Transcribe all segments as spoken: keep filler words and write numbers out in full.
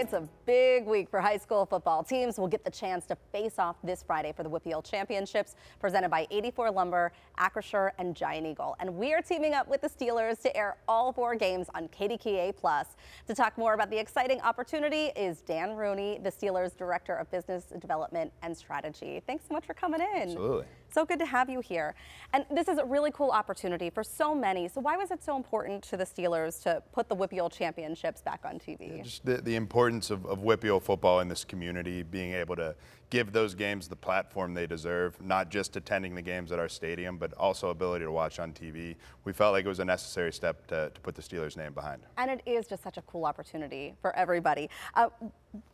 It's a big week for high school football. Teams will get the chance to face off this Friday for the W P I A L Championships, presented by eighty-four Lumber, Acrisure, and Giant Eagle. And we are teaming up with the Steelers to air all four games on K D K A plus. To talk more about the exciting opportunity is Dan Rooney, the Steelers Director of Business Development and Strategy. Thanks so much for coming in. Absolutely. So good to have you here. And this is a really cool opportunity for so many. So why was it so important to the Steelers to put the W P I A L Championships back on T V? Yeah, just the, the importance of, of W P I A L football in this community, being able to give those games the platform they deserve, not just attending the games at our stadium, but also ability to watch on T V. We felt like it was a necessary step to, to put the Steelers' name behind. And it is just such a cool opportunity for everybody. Uh,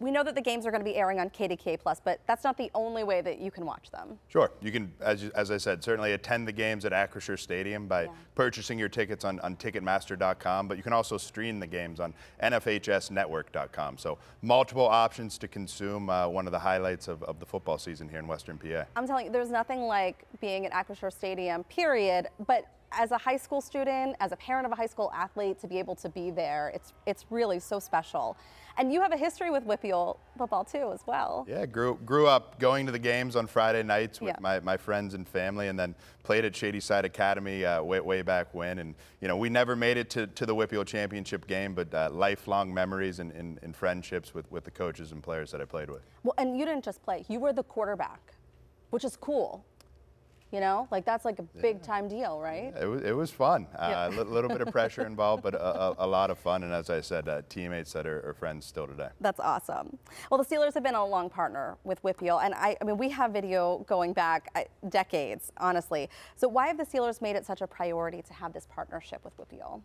we know that the games are going to be airing on K D K A plus, but that's not the only way that you can watch them. Sure. You can, as, you, as I said, certainly attend the games at Acrisure Stadium by yeah. purchasing your tickets on, on Ticketmaster dot com, but you can also stream the games on N F H S network dot com. So multiple options to consume uh, one of the highlights of of the football season here in Western P A. I'm telling you, there's nothing like being at Acrisure Stadium, period, but as a high school student, as a parent of a high school athlete, to be able to be there, it's it's really so special. And you have a history with W P I A L football too as well. Yeah, grew, grew up going to the games on Friday nights with yeah. my, my friends and family, and then played at Shadyside Academy uh, way, way back when. And you know, we never made it to, to the W P I A L championship game, but uh, lifelong memories and, and, and friendships with, with the coaches and players that I played with. Well, and you didn't just play, you were the quarterback, which is cool. You know, like that's like a big yeah. time deal, right? It was, it was fun. A yeah. uh, little bit of pressure involved, but a, a, a lot of fun. And as I said, uh, teammates that are, are friends still today. That's awesome. Well, the Steelers have been a long partner with W P I A L. And I, I mean, we have video going back uh, decades, honestly. So why have the Steelers made it such a priority to have this partnership with W P I A L?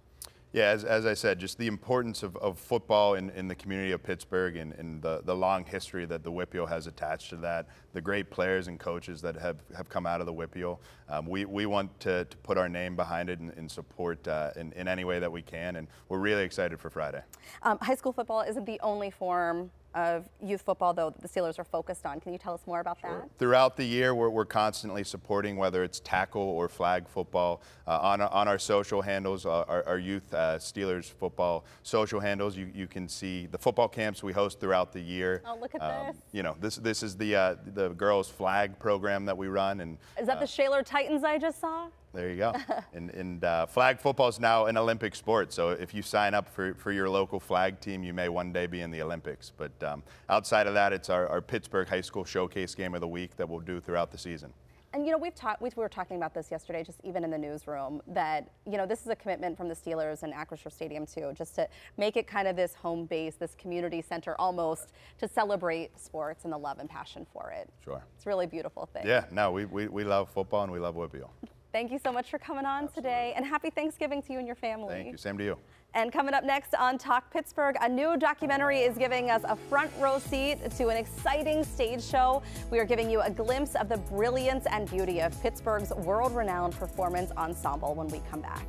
Yeah, as, as I said, just the importance of, of football in, in the community of Pittsburgh, and, and the, the long history that the W P I A L has attached to that, the great players and coaches that have, have come out of the W P I A L. Um, we, we want to, to put our name behind it and, and support uh, in, in any way that we can, and we're really excited for Friday. Um, high school football isn't the only form of youth football, though, that the Steelers are focused on. Can you tell us more about sure. that? Throughout the year, we're, we're constantly supporting, whether it's tackle or flag football. Uh, on, on our social handles, uh, our, our youth uh, Steelers football social handles, you, you can see the football camps we host throughout the year. Oh, look at um, this. You know, this, this is the, uh, the girls' flag program that we run. And is that uh, the Shaler Titans I just saw? There you go. and and uh, flag football is now an Olympic sport, so if you sign up for, for your local flag team, you may one day be in the Olympics. But um, outside of that, it's our, our Pittsburgh High School Showcase Game of the Week that we'll do throughout the season. And, you know, we've talked, we were talking about this yesterday, just even in the newsroom, that, you know, this is a commitment from the Steelers and Acrisure Stadium, too, just to make it kind of this home base, this community center almost, to celebrate sports and the love and passion for it. Sure. It's a really beautiful thing. Yeah, no, we, we, we love football and we love W P I A L. Thank you so much for coming on Absolutely. today, and happy Thanksgiving to you and your family. Thank you, same to you. And coming up next on Talk Pittsburgh, a new documentary is giving us a front row seat to an exciting stage show. We are giving you a glimpse of the brilliance and beauty of Pittsburgh's world-renowned performance ensemble when we come back.